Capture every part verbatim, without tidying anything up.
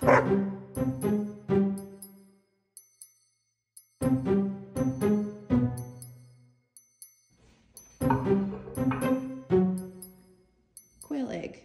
Quail egg.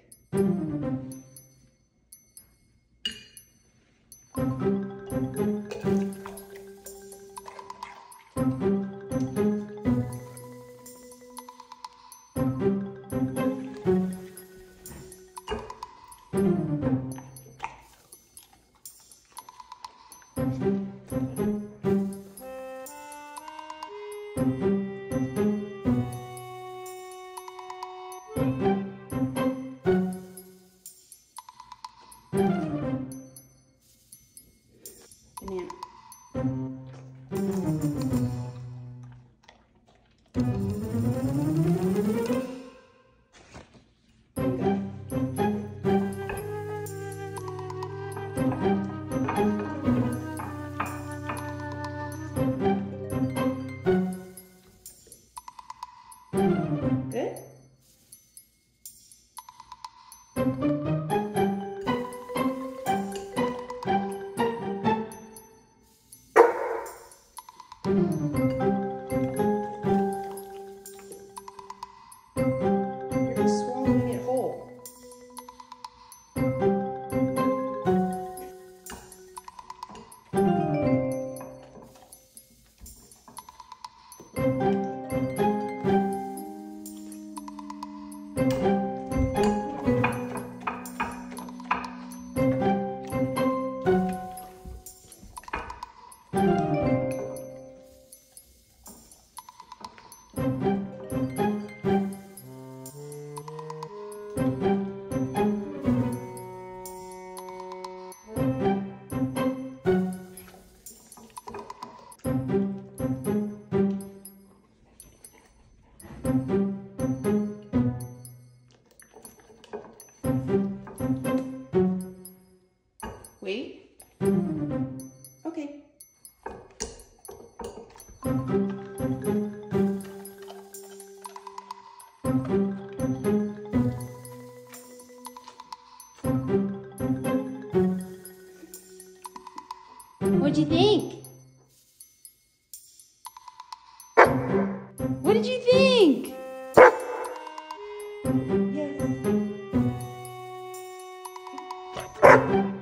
What did you think? What did you think? Yes.